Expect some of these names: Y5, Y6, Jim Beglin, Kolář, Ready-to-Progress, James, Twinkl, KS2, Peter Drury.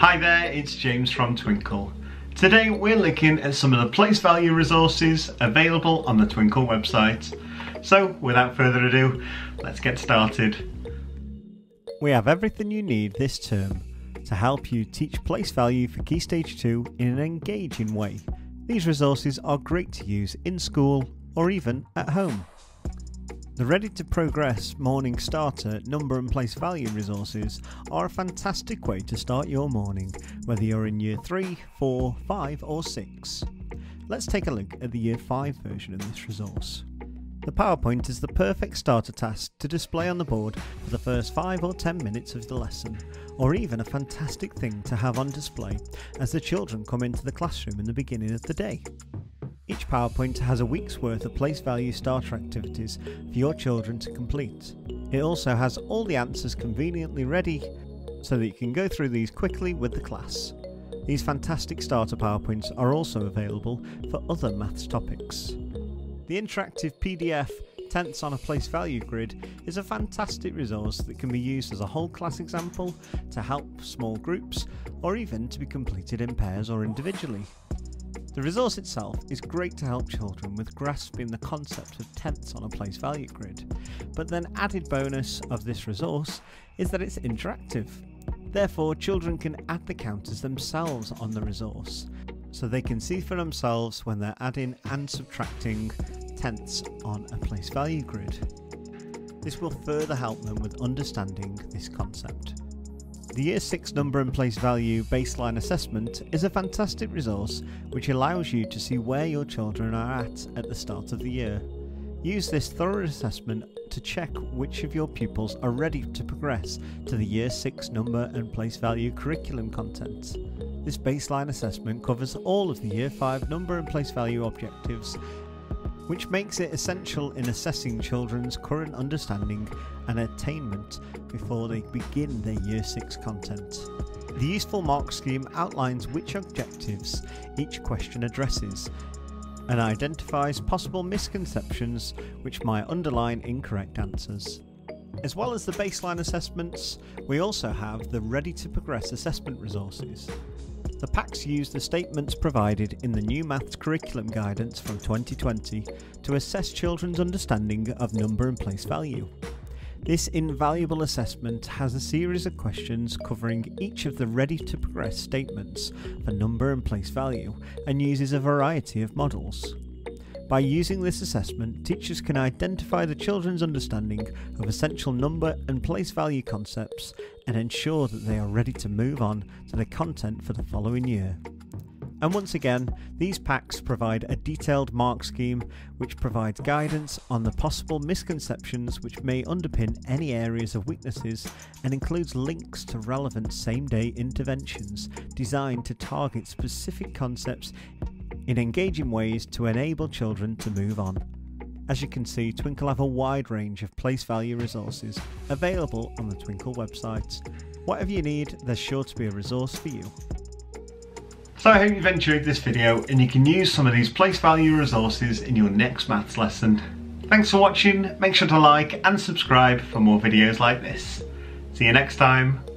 Hi there, it's James from Twinkl. Today we're looking at some of the place value resources available on the Twinkl website. So without further ado, let's get started. We have everything you need this term to help you teach place value for Key Stage 2 in an engaging way. These resources are great to use in school or even at home. The Ready to Progress Morning Starter number and place value resources are a fantastic way to start your morning, whether you're in Year 3, 4, 5 or 6. Let's take a look at the Year 5 version of this resource. The PowerPoint is the perfect starter task to display on the board for the first 5 or 10 minutes of the lesson, or even a fantastic thing to have on display as the children come into the classroom in the beginning of the day. Each PowerPoint has a week's worth of place value starter activities for your children to complete. It also has all the answers conveniently ready so that you can go through these quickly with the class. These fantastic starter PowerPoints are also available for other maths topics. The interactive PDF Tents on a Place Value Grid is a fantastic resource that can be used as a whole class example, to help small groups, or even to be completed in pairs or individually. The resource itself is great to help children with grasping the concept of tents on a place value grid, but then added bonus of this resource is that it's interactive. Therefore, children can add the counters themselves on the resource, so they can see for themselves when they're adding and subtracting tents on a place value grid. This will further help them with understanding this concept. The Year 6 Number and Place Value Baseline Assessment is a fantastic resource which allows you to see where your children are at the start of the year. Use this thorough assessment to check which of your pupils are ready to progress to the Year 6 Number and Place Value curriculum content. This baseline assessment covers all of the Year 5 Number and Place Value objectives, which makes it essential in assessing children's current understanding and attainment before they begin their Year 6 content. The useful mark scheme outlines which objectives each question addresses and identifies possible misconceptions which might underlie incorrect answers. As well as the baseline assessments, we also have the Ready to Progress assessment resources. The packs use the statements provided in the new Maths Curriculum Guidance from 2020 to assess children's understanding of number and place value. This invaluable assessment has a series of questions covering each of the Ready to Progress statements for number and place value and uses a variety of models. By using this assessment, teachers can identify the children's understanding of essential number and place value concepts and ensure that they are ready to move on to the content for the following year. And once again, these packs provide a detailed mark scheme which provides guidance on the possible misconceptions which may underpin any areas of weaknesses and includes links to relevant same-day interventions designed to target specific concepts in engaging ways to enable children to move on. As you can see, Twinkl have a wide range of place value resources available on the Twinkl website. Whatever you need, there's sure to be a resource for you. So I hope you've enjoyed this video and you can use some of these place value resources in your next maths lesson. Thanks for watching, make sure to like and subscribe for more videos like this. See you next time.